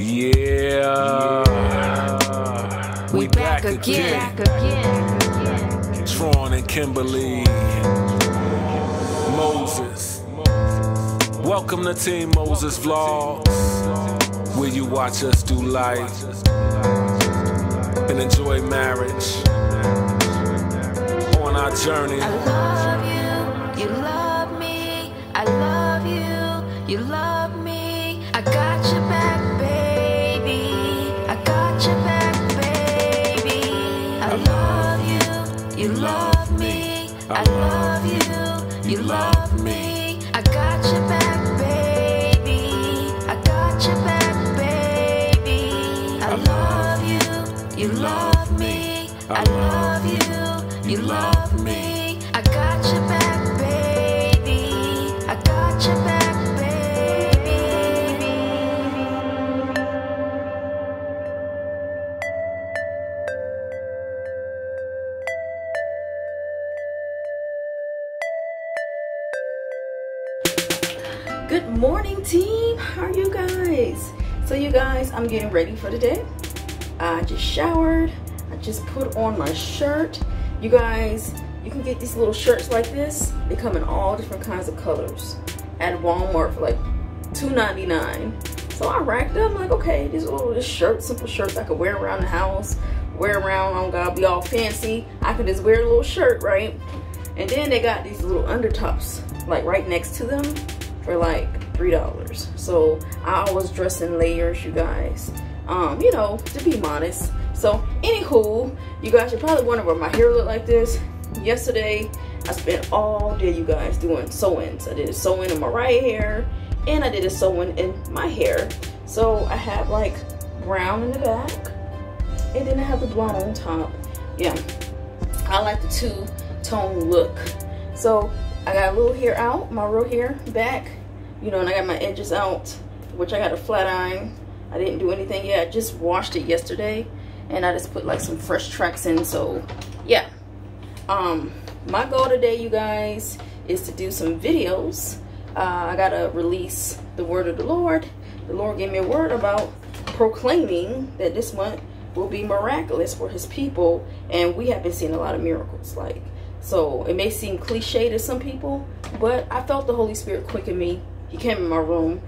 Yeah. We back again. Tron and Kimberly. Moses. Welcome to Team Moses Vlogs, where you watch us do life and enjoy marriage on our journey. I love you, you love me, I love you, you love me, I got your back, baby, I got your back, baby. I love you, you love me, I love you, you love me, I got your back, baby, I got your back, baby. I love you, you love me, I love you, you love me, I got your back, baby, I got your back. Good morning, team. How are you guys? So you guys, I'm getting ready for the day. I just showered. I just put on my shirt. You guys, you can get these little shirts like this. They come in all different kinds of colors at Walmart for like $2.99. So I racked up. I'm like, okay, these little shirt, simple shirts I could wear around the house, wear around. I don't gotta be all fancy. I could just wear a little shirt, right? And then they got these little undertops like right next to them for like $3. So I always dress in layers, you guys, you know, to be modest. So anywho, you guys, you're probably wondering why my hair looked like this. Yesterday I spent all day, you guys, doing sew-ins. I did a sew-in in my right hair and I did a sew-in in my hair. So I have like brown in the back and then I have the blonde on top. Yeah, I like the two-tone look. So I got a little hair out, my real hair back, you know, and I got my edges out, which I got a flat iron. I didn't do anything yet. I just washed it yesterday and I just put like some fresh tracks in. So yeah, my goal today, you guys, is to do some videos. I gotta release the word of the Lord. The Lord gave me a word about proclaiming that this month will be miraculous for his people, and we have been seeing a lot of miracles. Like, so it may seem cliche to some people, but I felt the Holy Spirit quicken me. He came in my room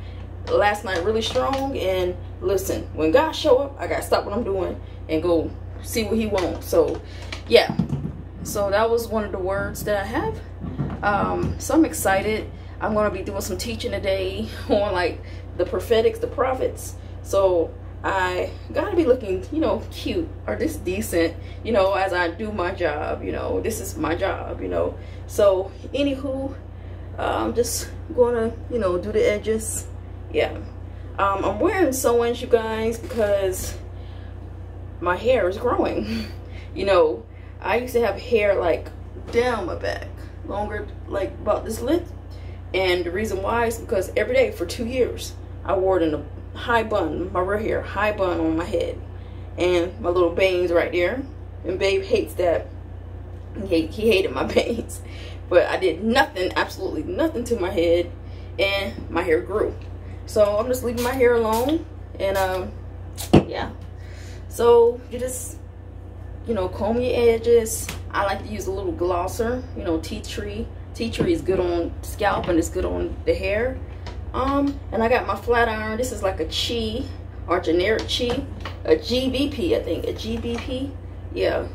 last night really strong, and listen, when God show up, I gotta stop what I'm doing and go see what he wants. So yeah, so that was one of the words that I have. So I'm excited. I'm gonna be doing some teaching today on like the prophetics, the prophets. So I gotta be looking, you know, cute or this decent, you know, as I do my job. You know, this is my job, you know. So anywho, I'm just gonna, you know, do the edges. Yeah, I'm wearing sew-ins, you guys, because my hair is growing. You know, I used to have hair like down my back, longer, like about this length, and the reason why is because every day for 2 years I wore it in a high bun, my real hair, high bun on my head, and my little bangs right there. And babe hates that. He hated my bangs, but I did nothing, absolutely nothing to my head, and my hair grew. So I'm just leaving my hair alone, and yeah. So you just, you know, comb your edges. I like to use a little glosser, you know, tea tree. Tea tree is good on scalp and it's good on the hair. And I got my flat iron. This is like a Chi or generic Chi, a GBP, I think, a GBP, yeah.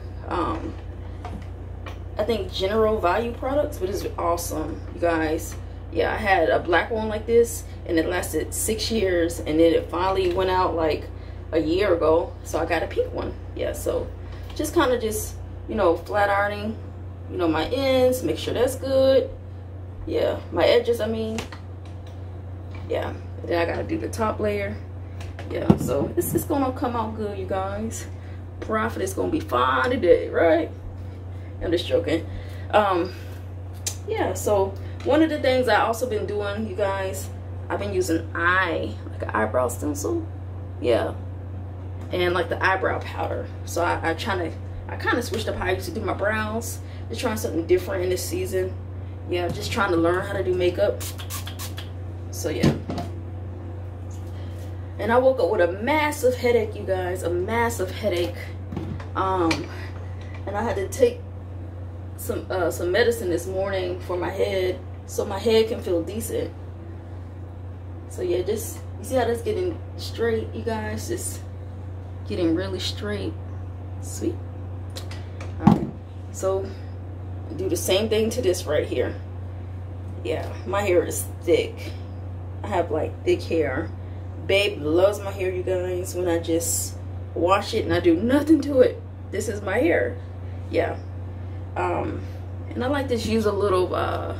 I think General Value Products, which is awesome, you guys. Yeah, I had a black one like this and it lasted 6 years, and then it finally went out like a year ago, so I got a pink one. Yeah, so just kind of just, you know, flat ironing, you know, my ends, make sure that's good. Yeah, my edges, I mean. Yeah, then I gotta do the top layer. Yeah, so this is gonna come out good, you guys. Profit is gonna be fine today, right? I'm just joking. Yeah, so one of the things I also been doing, you guys, I've been using like an eyebrow stencil. Yeah, and like the eyebrow powder. So I kind of switched up how I used to do my brows. Just trying something different in this season. Yeah, just trying to learn how to do makeup. So yeah, And I woke up with a massive headache, you guys, a massive headache. And I had to take some medicine this morning for my head, so my head can feel decent. So yeah, just, you see how that's getting straight, you guys? Just getting really straight. Sweet. All right. So do the same thing to this right here. Yeah, my hair is thick. I have like thick hair. Babe loves my hair, you guys. When I just wash it and I do nothing to it, this is my hair. Yeah. And I like to use a little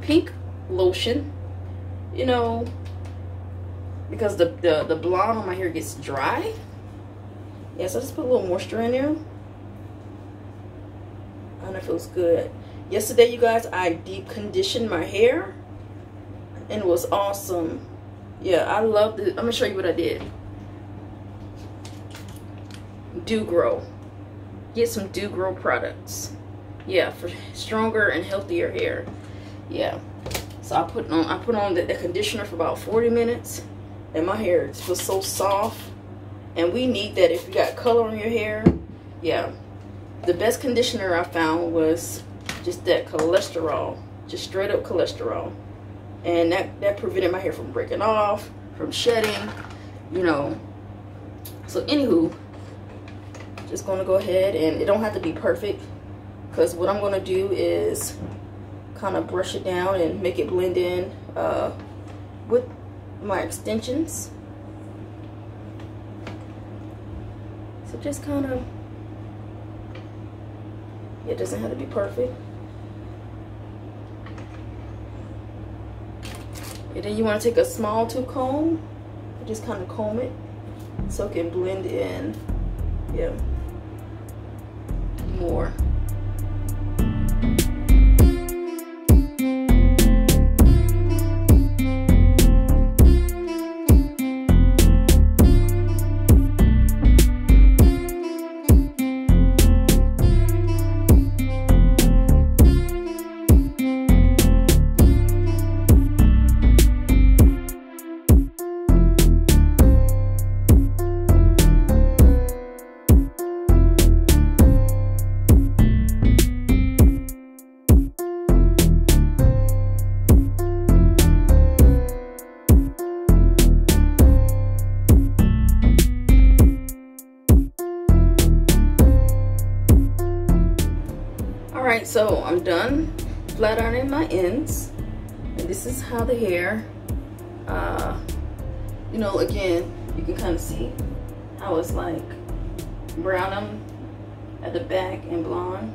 pink lotion, you know, because the blonde on my hair gets dry. Yeah, so I just put a little moisture in there. And it feels good. Yesterday, you guys, I deep conditioned my hair and it was awesome. Yeah, I love it. I'm gonna show you what I did. Do-grow. Get some do-grow products. Yeah, for stronger and healthier hair. Yeah. So I put on the conditioner for about 40 minutes and my hair feels so soft. And we need that if you got color on your hair. Yeah. The best conditioner I found was just that cholesterol. Just straight up cholesterol. And that prevented my hair from breaking off, from shedding, you know. So anywho, just gonna go ahead, and it don't have to be perfect, because what I'm gonna do is kind of brush it down and make it blend in with my extensions. So just kind of, it doesn't have to be perfect. And then you want to take a small tooth comb, just kind of comb it so it can blend in, yeah, more. So I'm done flat ironing my ends, and this is how the hair, you know, again, you can kind of see how it's like brown at the back and blonde.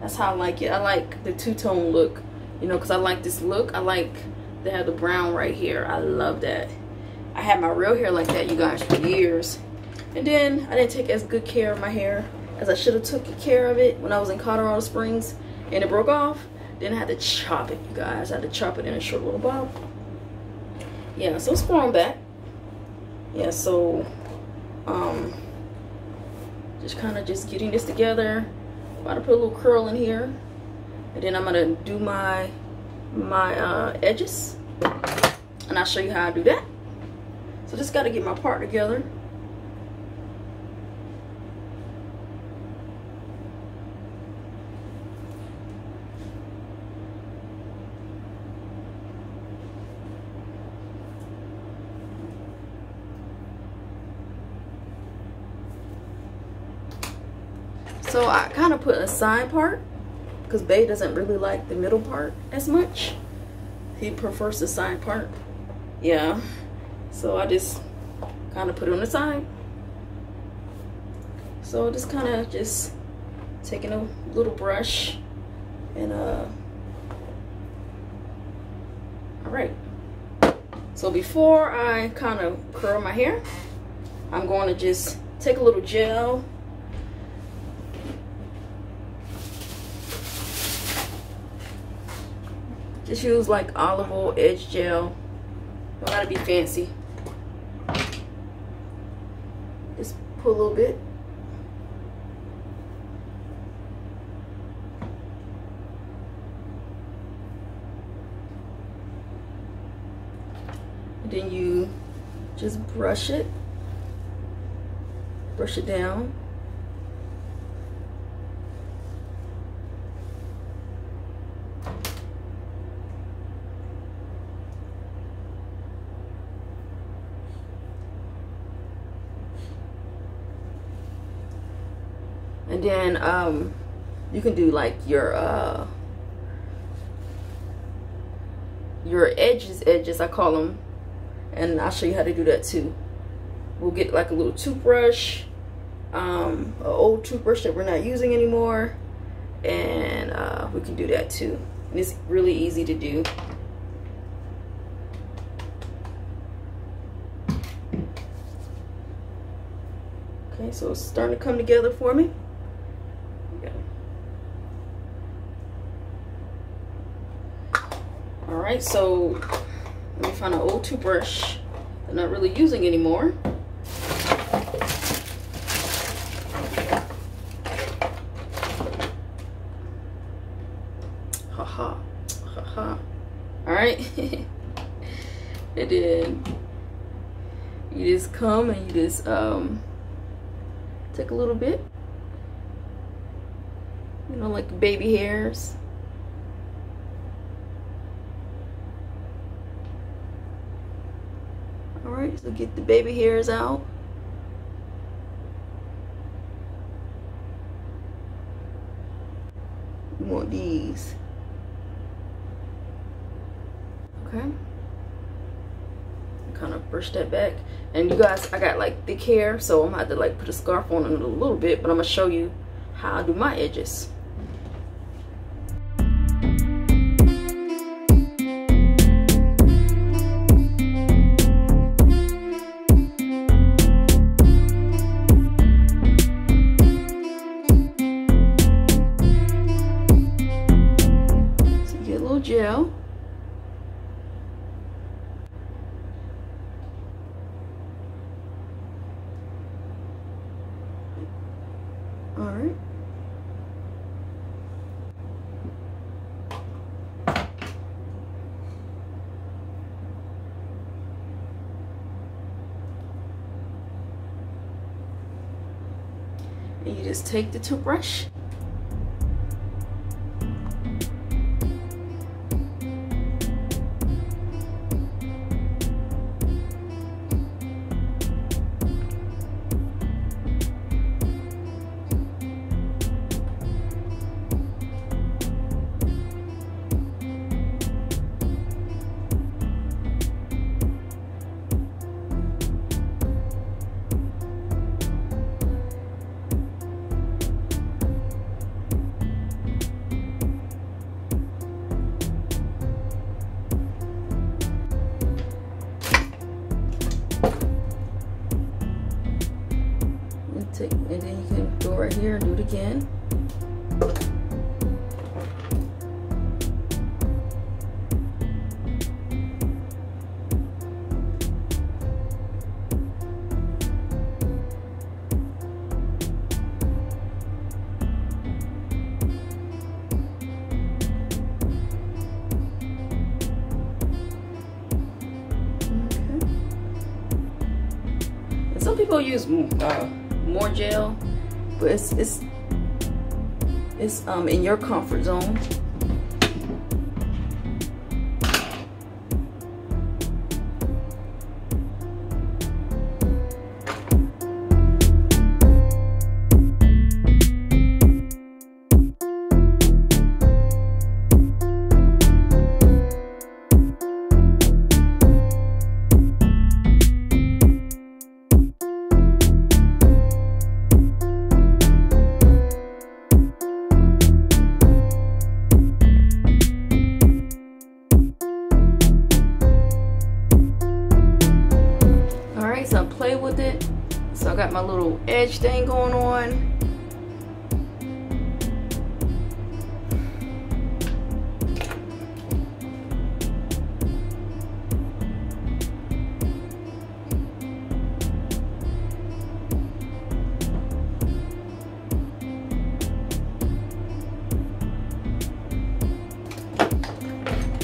That's how I like it. I like the two-tone look, you know, because I like this look. I like to have the brown right here. I love that. I had my real hair like that, you guys, for years, and then I didn't take as good care of my hair as I should have took care of it when I was in Colorado Springs, and it broke off. Then I had to chop it, you guys. I had to chop it in a short little bob. Yeah, so it's grown back. Yeah, so just kind of just getting this together. About to put a little curl in here, and then I'm gonna do my edges, and I'll show you how I do that. So just gotta get my part together. So I kind of put a side part because Bae doesn't really like the middle part as much. He prefers the side part. Yeah. So I just kind of put it on the side. So just kind of just taking a little brush and all right. So before I kind of curl my hair, I'm going to just take a little gel. Just use like olive oil edge gel. Don't gotta be fancy. Just put a little bit. And then you just brush it down. And then you can do like your edges I call them, and I'll show you how to do that too. We'll get like a little toothbrush, an old toothbrush that we're not using anymore, and we can do that too. And it's really easy to do. Okay, so it's starting to come together for me. Alright, so let me find an old toothbrush that I'm not really using anymore. Haha, haha. Alright, and then you just come and you just take a little bit, you know, like baby hairs. Alright, so get the baby hairs out. You want these. Okay. Kind of brush that back. And you guys, I got like thick hair, so I'm gonna have to like put a scarf on it a little bit, but I'm gonna show you how I do my edges. Gel. All right. And you just take the toothbrush. And then you can go right here and do it again. Okay. And some people use more gel, but it's in your comfort zone. With it, so I got my little edge thing going on.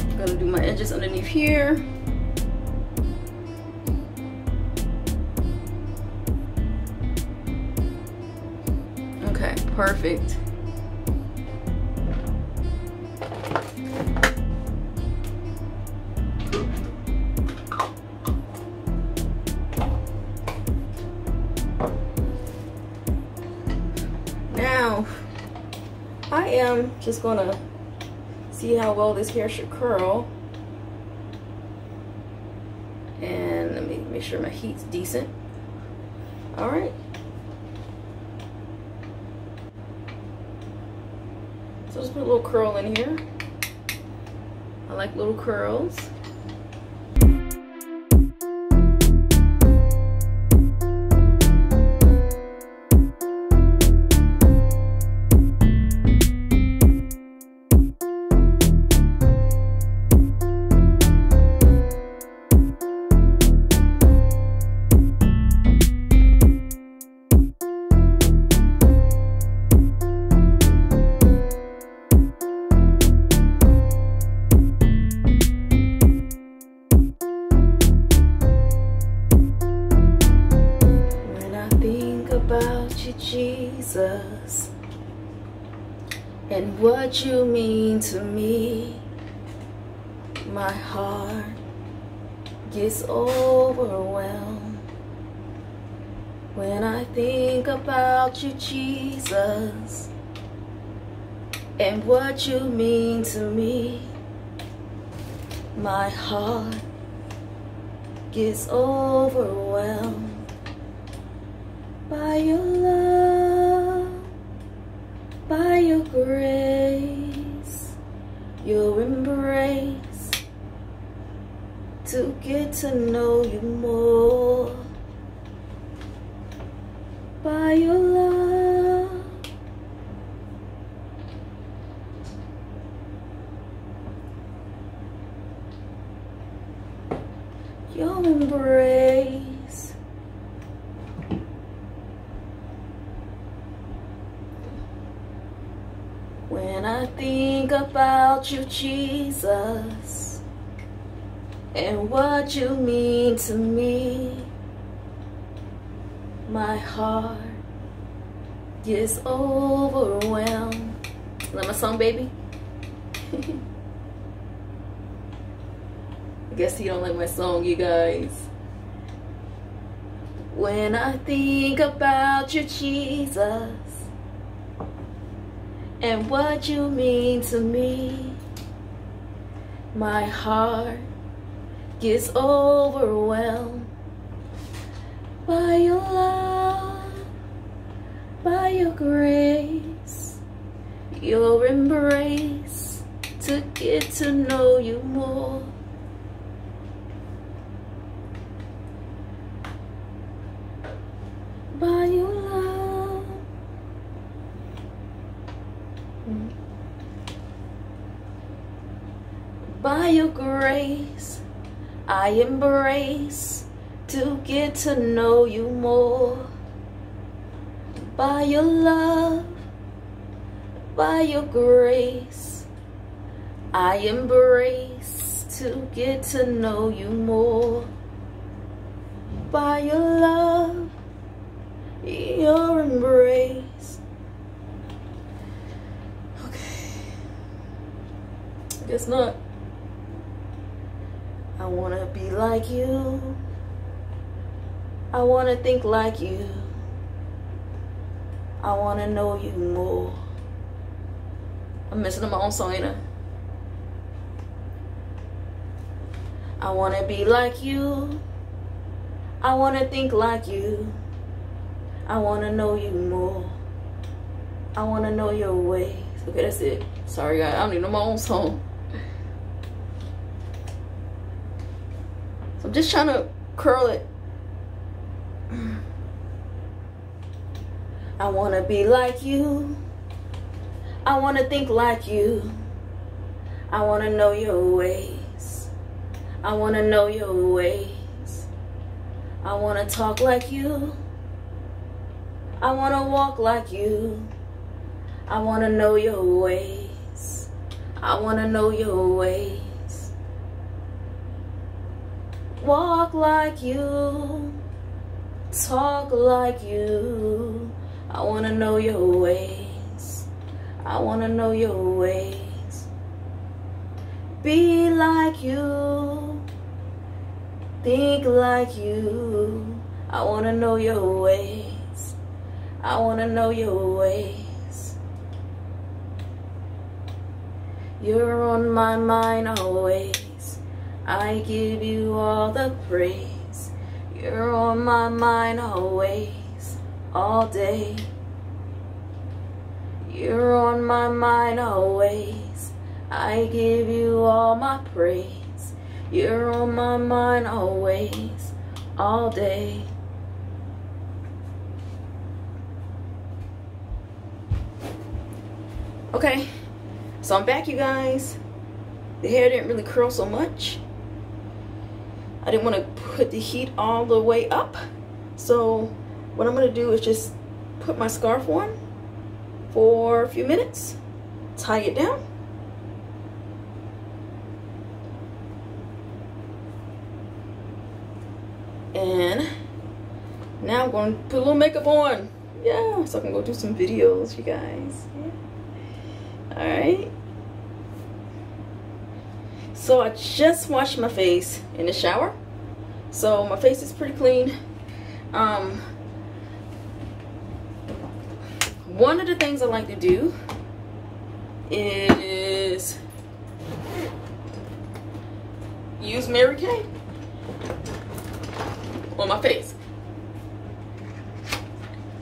I'm gonna do my edges underneath here. perfect. Now, I am just gonna see how well this hair should curl. And let me make sure my heat's decent. All right. So just put a little curl in here. I like little curls. Jesus, and what you mean to me, my heart gets overwhelmed when I think about you, Jesus, and what you mean to me, my heart gets overwhelmed by your love, by your grace, your embrace, to get to know you more. By your love, your embrace, when I think about you, Jesus, and what you mean to me, my heart gets overwhelmed. Is that my song, baby? I guess you don't like my song, you guys. When I think about you, Jesus, and what you mean to me, my heart gets overwhelmed by your love, by your grace, your embrace, to get to know you more. By your love. By your grace, I embrace to get to know you more. By your love, by your grace, I embrace to get to know you more. By your love, your embrace. Guess not. I wanna be like you. I wanna think like you. I wanna know you more. I'm messing up my own song, ain't I? I wanna be like you. I wanna think like you. I wanna know you more. I wanna know your ways. Okay, that's it. Sorry, guys. I don't even know my own song. I'm just trying to curl it. I want to be like you. I want to think like you. I want to know your ways. I want to know your ways. I want to talk like you. I want to walk like you. I want to know your ways. I want to know your ways. Walk like you, talk like you, I wanna know your way. I wanna know your ways. Be like you. Think like you. I wanna know your ways. I wanna know your ways. You're on my mind always. I give you all the praise. You're on my mind always, all day. You're on my mind always. I give you all my praise. You're on my mind always, all day. Okay, so I'm back, you guys. The hair didn't really curl so much. I didn't want to put the heat all the way up. So what I'm going to do is just put my scarf on for a few minutes, tie it down. And now I'm going to put a little makeup on. Yeah, so I can go do some videos, you guys. Yeah. All right. So I just washed my face in the shower. So my face is pretty clean. One of the things I like to do is use Mary Kay on my face.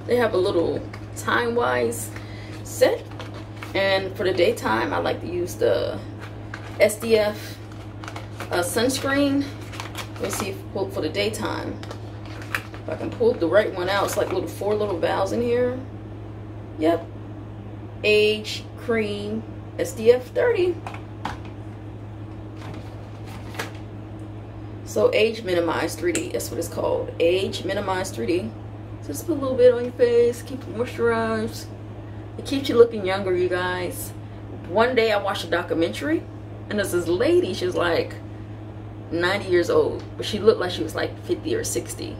They have a little time-wise set, and for the daytime I like to use the SDF sunscreen. Let me see if, for the daytime, if I can pull the right one out. It's like little four valves in here. Yep, age cream SDF 30. So age minimized 3D, that's what it's called, age minimized 3D. So just put a little bit on your face, keep it moisturized. It keeps you looking younger, you guys. One day I watched a documentary, and there's this lady, she was like 90 years old, but she looked like she was like 50 or 60.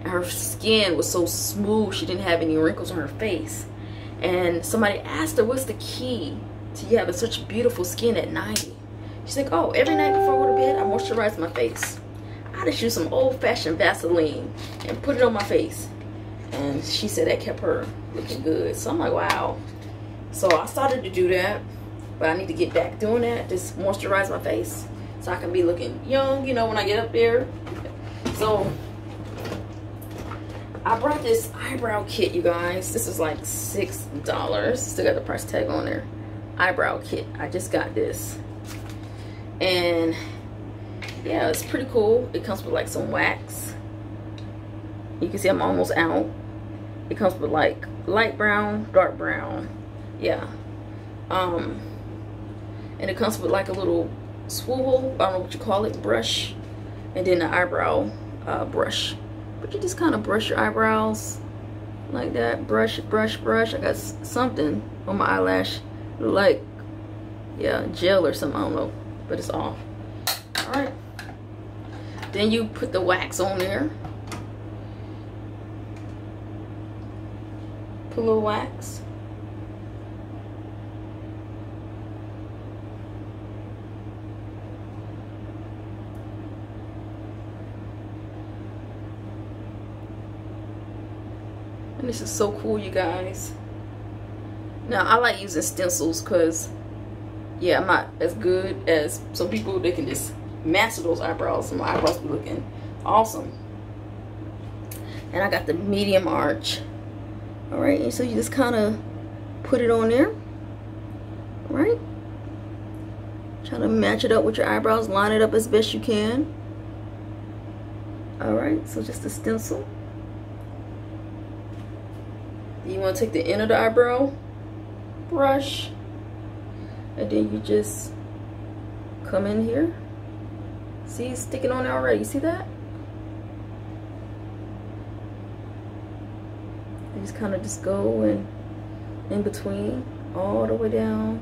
And her skin was so smooth, she didn't have any wrinkles on her face. And somebody asked her, what's the key to you having such beautiful skin at 90? She's like, oh, every night before I go to bed, I moisturize my face. I just use some old-fashioned Vaseline and put it on my face. And she said that kept her looking good. So I'm like, wow. So I started to do that, but I need to get back doing that, just moisturize my face so I can be looking young, you know, when I get up there. So I brought this eyebrow kit, you guys. This is like $6. Still got the price tag on there. Eyebrow kit. I just got this. And yeah, it's pretty cool. It comes with like some wax. You can see I'm almost out. It comes with like light brown, dark brown. Yeah. And it comes with like a little swivel, I don't know what you call it, brush. And then the eyebrow brush. But you just kind of brush your eyebrows like that. Brush, brush, brush. I got something on my eyelash, like, yeah, gel or something, I don't know, but it's off. All right, then you put the wax on there. Put a little wax. And this is so cool, you guys. Now I like using stencils because, yeah, I'm not as good as some people. They can just master those eyebrows. My eyebrows be looking awesome. And I got the medium arch. All right, and so you just kind of put it on there. All right, try to match it up with your eyebrows. Line it up as best you can. All right, so just a stencil. You want to take the end of the eyebrow brush, and then you just come in here. See, it's sticking on there already. You see that? You just kind of just go and in between all the way down.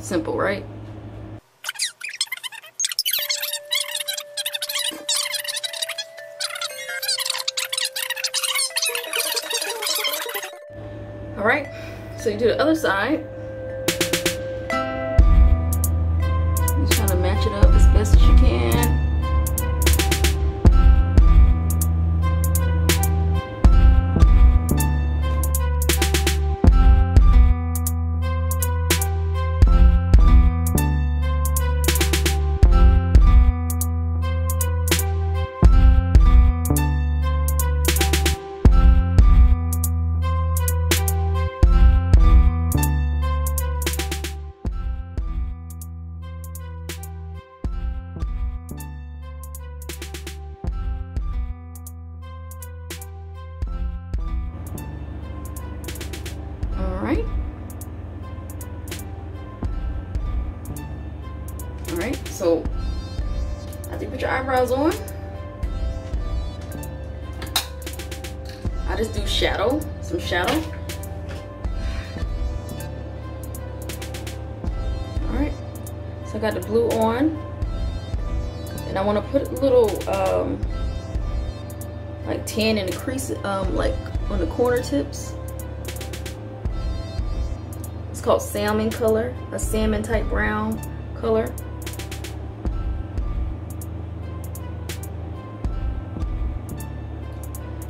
Simple, right? So you do the other side. Just trying to match it up as best as you can. Alright, so I think put your eyebrows on. I just do shadow, some shadow. Alright, so I got the blue on. And I want to put a little like tan in the crease, like on the corner tips. It's called salmon color, a salmon type brown color.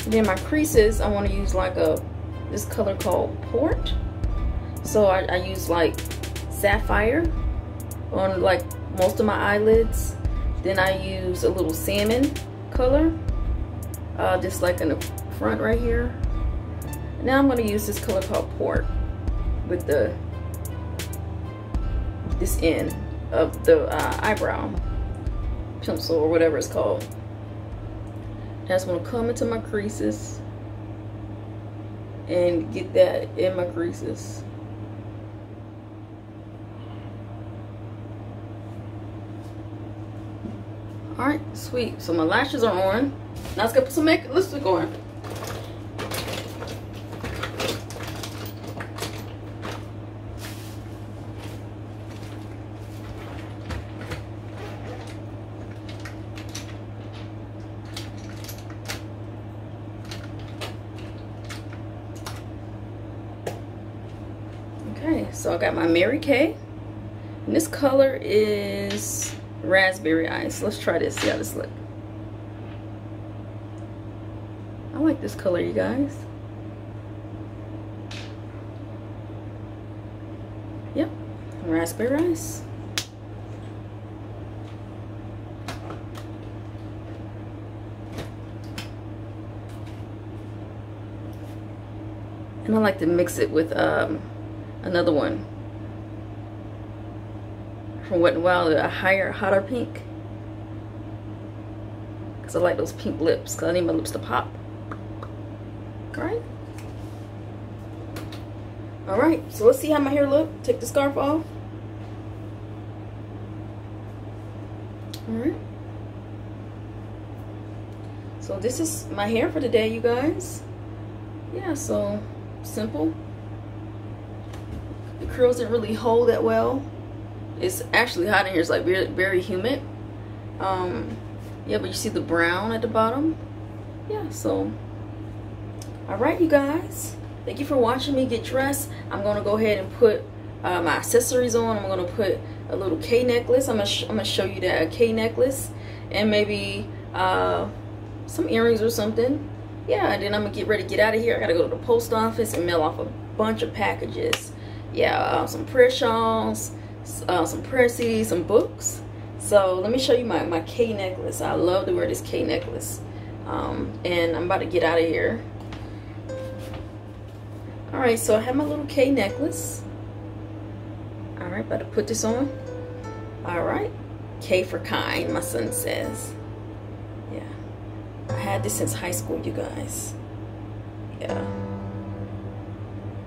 Then my creases, I want to use like this color called Port. So I use like sapphire on like most of my eyelids. Then I use a little salmon color, just like in the front right here. Now I'm going to use this color called Port with this end of the eyebrow pencil or whatever it's called. I just want to come into my creases and get that in my creases. Alright, sweet. So my lashes are on. Now let's go put some lipstick on. So I got my Mary Kay, and this color is Raspberry Ice. Let's try this, see how this looks. I like this color, you guys. Yep, Raspberry Ice. And I like to mix it with another one from Wet n Wild, a hotter pink, because I like those pink lips, because I need my lips to pop. Alright. Alright, so let's see how my hair look. Take the scarf off. Alright. So this is my hair for today, you guys. Yeah, so simple. The curls didn't really hold that well. It's actually hot in here. It's like very, very humid. Yeah, but you see the brown at the bottom. Yeah, so. Alright, you guys. Thank you for watching me get dressed. I'm going to go ahead and put my accessories on. I'm going to put a little K necklace. I'm gonna show you that, a K necklace. And maybe some earrings or something. Yeah, and then I'm going to get ready to get out of here. I got to go to the post office and mail off a bunch of packages. Yeah, some prayer shawls, some prayer CDs, some books. So let me show you my K necklace. I love to wear this K necklace. And I'm about to get out of here. Alright, so I have my little K necklace. Alright, about to put this on. Alright, K for kind, my son says. Yeah, I had this since high school, you guys. Yeah,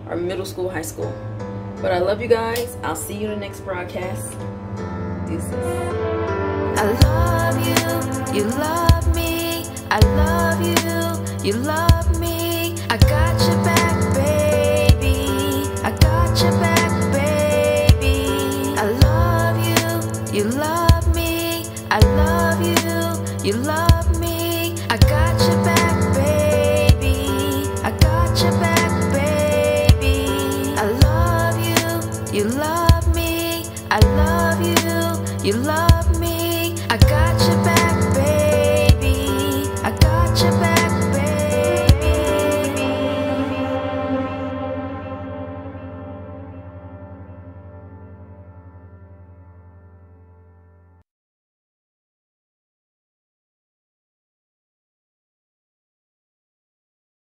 or middle school, high school. But I love you guys. I'll see you in the next broadcast. Deuces. I love you love me. I love you love me. I got your back, baby. I got your back, baby. I love you love me. I love you love me. I got your back, baby. I got your back, baby. I love I love you, you love me.